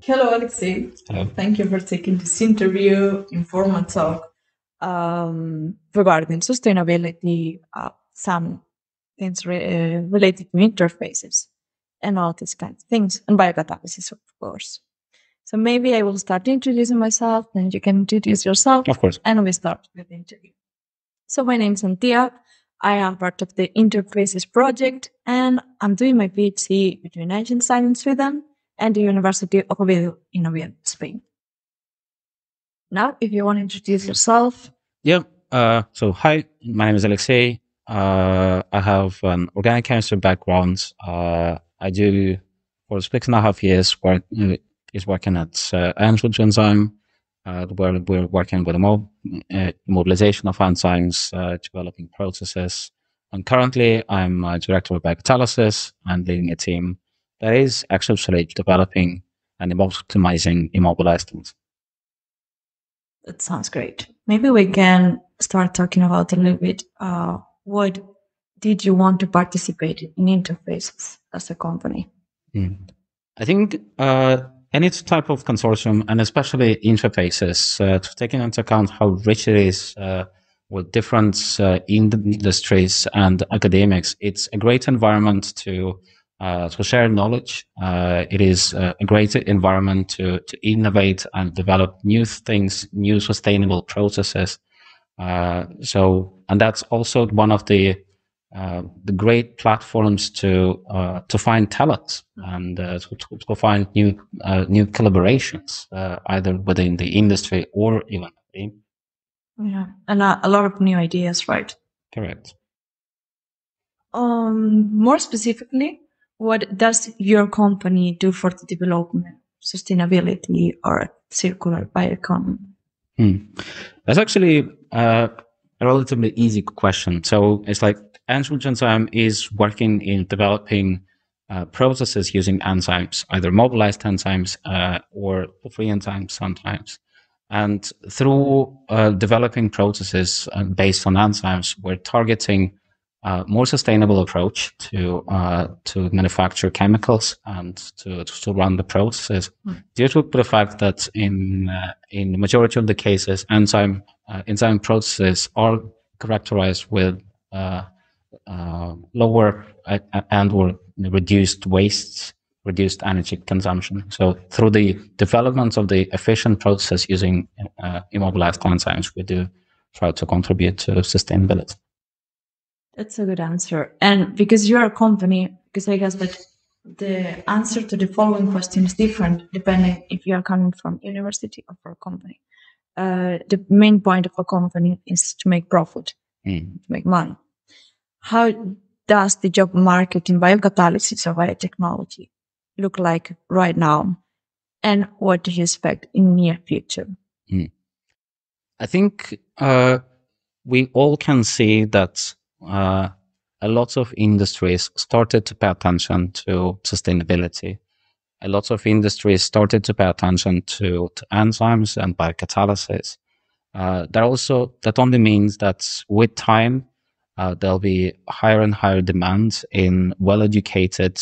Hello, Alexei. Hello. Thank you for taking this interview, informal talk regarding sustainability, some things related to interfaces and all these kinds of things, and biocatalysis, of course. So maybe I will start introducing myself, and you can introduce yourself. Of course. And we start with the interview. So my name is Antia. I am part of the Interfaces project, and I'm doing my PhD between EnginZyme in Sweden and the University of Oviedo in Oviedo, Spain. Now, if you want to introduce yourself. Yeah. So, hi, my name is Alexei. I have an organic chemistry background. I do, for 6.5 years, working at EnginZyme, where we're working with mobilization of enzymes, developing processes. And currently, I'm director of biocatalysis and leading a team that is actually developing and optimizing immobilized things. That sounds great. Maybe we can start talking about a little bit what did you want to participate in interfaces as a company? I think any type of consortium, and especially interfaces, taking into account how rich it is with different industries and academics, it's a great environment to share knowledge. It is a great environment to innovate and develop new things, new sustainable processes. And that's also one of the great platforms to find talent and to find new collaborations, either within the industry or even. Yeah, and a lot of new ideas, right? Correct. More specifically, what does your company do for the development, sustainability, or circular bioeconomy? That's actually a relatively easy question. So it's like EnginZyme is working in developing processes using enzymes, either mobilized enzymes or free enzymes sometimes. And through developing processes based on enzymes, we're targeting more sustainable approach to manufacture chemicals and to run the processes, due to the fact that in the majority of the cases, enzyme processes are characterized with lower and/or reduced wastes, reduced energy consumption. So through the development of the efficient process using immobilized enzymes, we do try to contribute to sustainability. That's a good answer. And because you're a company, because I guess that the answer to the following question is different depending if you are coming from university or for a company. The main point of a company is to make profit, to make money. How does the job market in biocatalysis or biotechnology look like right now? And what do you expect in the near future? I think we all can see that a lot of industries started to pay attention to sustainability. A lot of industries started to pay attention to enzymes and biocatalysis. That only means that with time, there'll be higher and higher demand in well-educated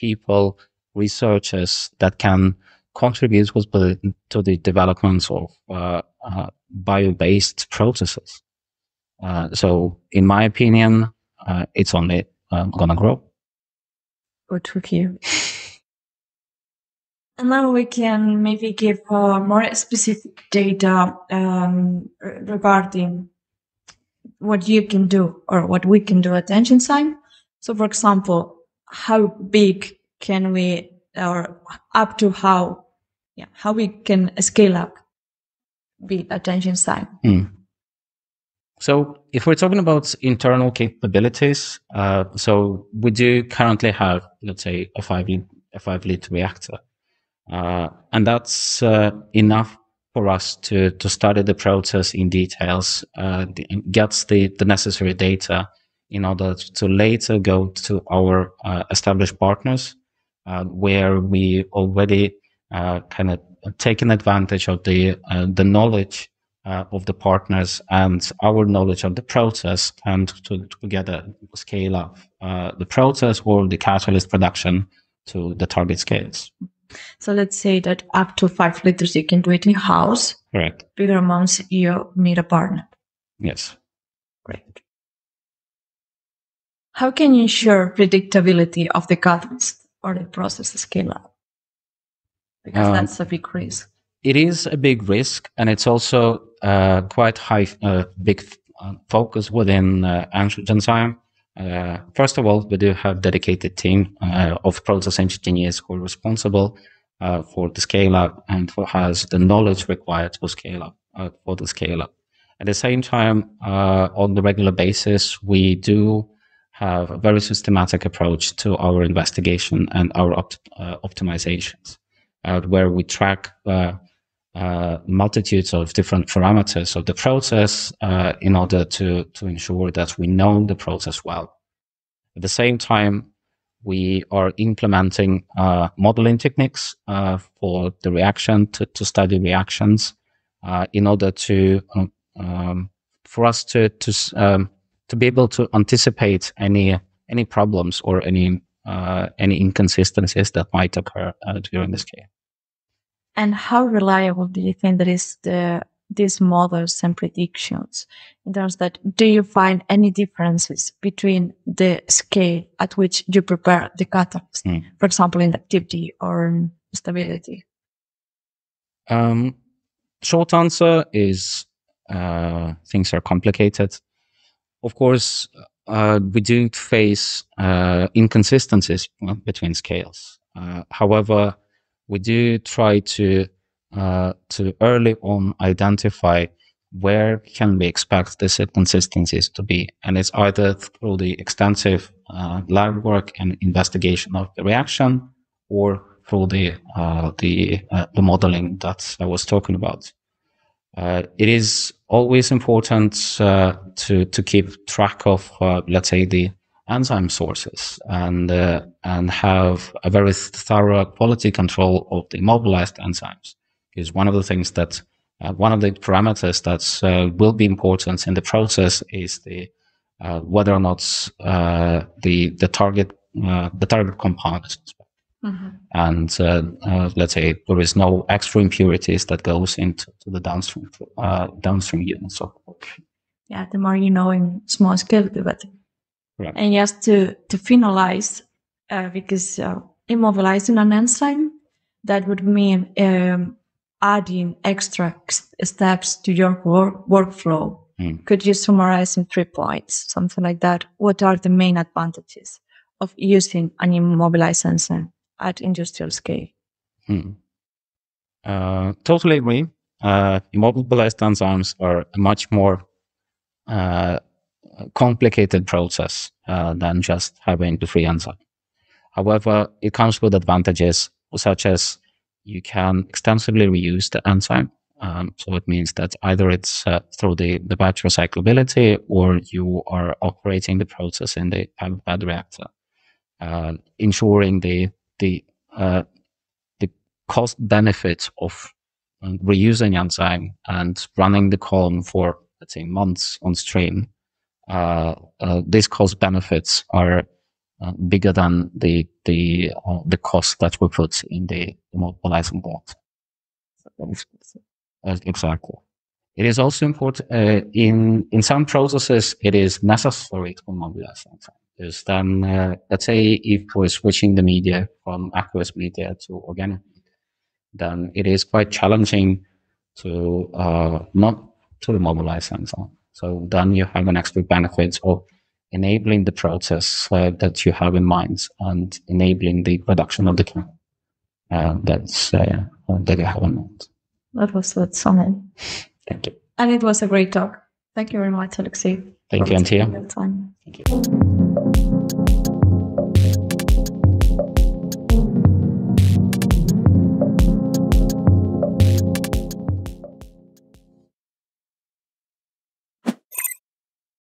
people, researchers that can contribute to the development of bio-based processes. So, in my opinion, it's only gonna grow. Good to hear. And now we can maybe give more specific data regarding what you can do or what we can do at EnginZyme. So, for example, how big can we, or up to how we can scale up at EnginZyme? So if we're talking about internal capabilities, so we do currently have, let's say, a 5-liter reactor. And that's enough for us to study the process in details, gets the necessary data in order to later go to our established partners, where we already kind of taken advantage of the knowledge of the partners and our knowledge of the process, and to together scale up the process or the catalyst production to the target scales. So let's say that up to 5 liters you can do it in-house. Correct. Bigger amounts you need a partner. Yes. Great. How can you ensure predictability of the catalyst or the process scale up? Because that's a big risk. It is a big risk, and it's also quite high, big focus within EnginZyme. First of all, we do have a dedicated team of process engineers who are responsible for the scale up and who has the knowledge required for scale up. At the same time, on the regular basis, we do have a very systematic approach to our investigation and our optimizations, where we track multitudes of different parameters of the process in order to ensure that we know the process well. At the same time, we are implementing modeling techniques for the reaction to study reactions in order to for us to be able to anticipate any problems or any inconsistencies that might occur during the scale. And how reliable do you think that is these models and predictions? In terms that, do you find any differences between the scale at which you prepare the catalyst, for example, in activity or in stability? Short answer is things are complicated. Of course, we do face inconsistencies between scales. However, we do try to early on identify where can we expect these inconsistencies to be, and it's either through the extensive lab work and investigation of the reaction, or through the modeling that I was talking about. It is always important to keep track of, let's say, the enzyme sources and have a very thorough quality control of the immobilized enzymes, because one of the things that one of the parameters that will be important in the process is the whether or not the target compound is inspected. Mm-hmm. And let's say there is no extra impurities that goes into the downstream units. Yeah, the more you know in small scale, the better. Right. And just to finalize, because immobilizing an enzyme, that would mean adding extra steps to your workflow. Mm. Could you summarize in 3 points, something like that? What are the main advantages of using an immobilized enzyme at industrial scale? Mm. Totally agree. Immobilized enzymes are a much more complicated process than just having the free enzyme. However, it comes with advantages such as you can extensively reuse the enzyme. So it means that either it's through the batch recyclability, or you are operating the process in the pad reactor, ensuring the cost benefit of reusing enzyme and running the column for, let's say, months on stream. These cost benefits are bigger than the cost that we put in the immobilizing board. Exactly. It is also important in some processes. It is necessary to immobilize enzyme. Because then, let's say, if we're switching the media from aqueous media to organic media, then it is quite challenging to not to immobilize enzyme. So then you have an extra benefit of enabling the process that you have in mind and enabling the production of the chemical that you have in mind. That was what's on it. Thank you. And it was a great talk. Thank you very much, Alexei. Thank you, Antia. Thank you.